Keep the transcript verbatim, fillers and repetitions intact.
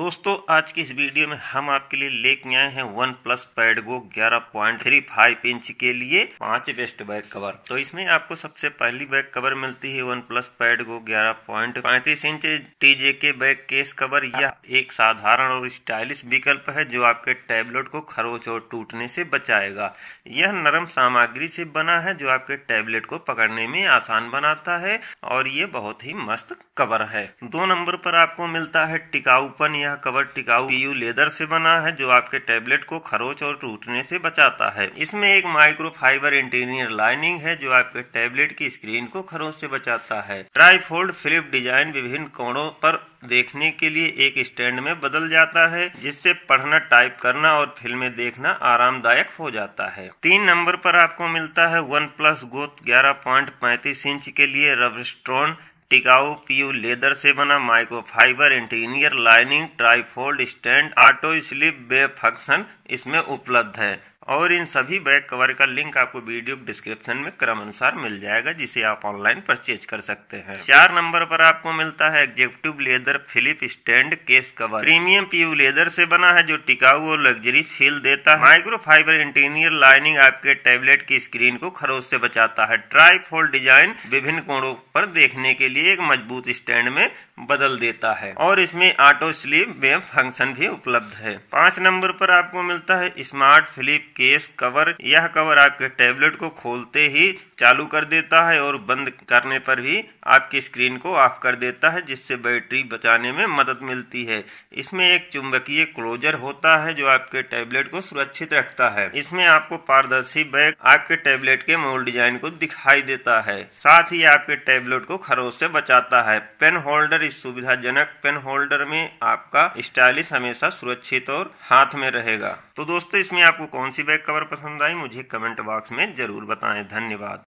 दोस्तों आज की इस वीडियो में हम आपके लिए लेके आए हैं वन प्लस पैड गो ग्यारह पॉइंट तीन पाँच इंच के लिए पांच वेस्ट बैक कवर। तो इसमें आपको सबसे पहली बैक कवर मिलती है वन प्लस पैड गो ग्यारह पॉइंट पैंतीस inch TJK back case cover. यह एक साधारण और स्टाइलिश विकल्प है जो आपके टैबलेट को खरोच और टूटने से बचाएगा। यह नरम सामग्री से बना है जो आपके टैबलेट को पकड़ने में आसान बनाता है और ये बहुत ही मस्त कवर है। दो नंबर पर आपको मिलता है टिकाऊपन। यह कवर टिकाऊ पीयू लेदर से बना है जो आपके टैबलेट को खरोच और टूटने से बचाता है। इसमें एक माइक्रोफाइबर इंटीरियर लाइनिंग है जो आपके टैबलेट की स्क्रीन को खरोच से बचाता है। ट्राइफोल्ड फ्लिप डिजाइन विभिन्न कोणों पर देखने के लिए एक स्टैंड में बदल जाता है जिससे पढ़ना, टाइप करना और फिल्में देखना आरामदायक हो जाता है। तीन नंबर पर आपको मिलता है वन प्लस गो ग्यारह पॉइंट पैंतीस इंच के लिए रबरस्टोन टिकाऊ पीयू लेदर से बना microfibre interior lining trifold stand auto sleep wake function इसमें उपलब्ध है। और इन सभी बैक कवर का लिंक आपको वीडियो डिस्क्रिप्शन में क्रम अनुसार मिल जाएगा जिसे आप ऑनलाइन परचेज कर सकते हैं। चार नंबर पर आपको मिलता है executive leather flip stand case cover. Premium PU leather से बना है जो टिकाऊ और लग्जरी फील देता है। माइक्रोफाइबर इंटीरियर लाइनिंग आपके टैबलेट की स्क्रीन को खरोच से बचाता है। ट्राइफोल्ड डिजाइन विभिन्न कोणों पर देखने के लिए एक मजबूत स्टैंड में बदल देता है और इसमें ऑटो स्लीप वेब फंक्शन भी उपलब्ध है। पांच नंबर पर आपको मिलता है स्मार्ट फिलिप केस कवर। यह कवर आपके टैबलेट को खोलते ही चालू कर देता है और बंद करने पर भी आपकी स्क्रीन को ऑफ कर देता है जिससे बैटरी बचाने में मदद मिलती है। इसमें एक चुंबकीय क्लोजर होता है जो आपके टैबलेट को सुरक्षित रखता है। इसमें आपको पारदर्शी बैग आपके टैबलेट के मोल्ड डिजाइन को दिखाई देता है, साथ ही आपके टैबलेट को खरोच से बचाता है। पेन होल्डर, इस सुविधाजनक पेन होल्डर में आपका स्टाइलिश हमेशा सुरक्षित और हाथ में रहेगा। तो दोस्तों इसमें आपको कौन सी बैक कवर पसंद आई मुझे कमेंट बॉक्स में जरूर बताएं। धन्यवाद।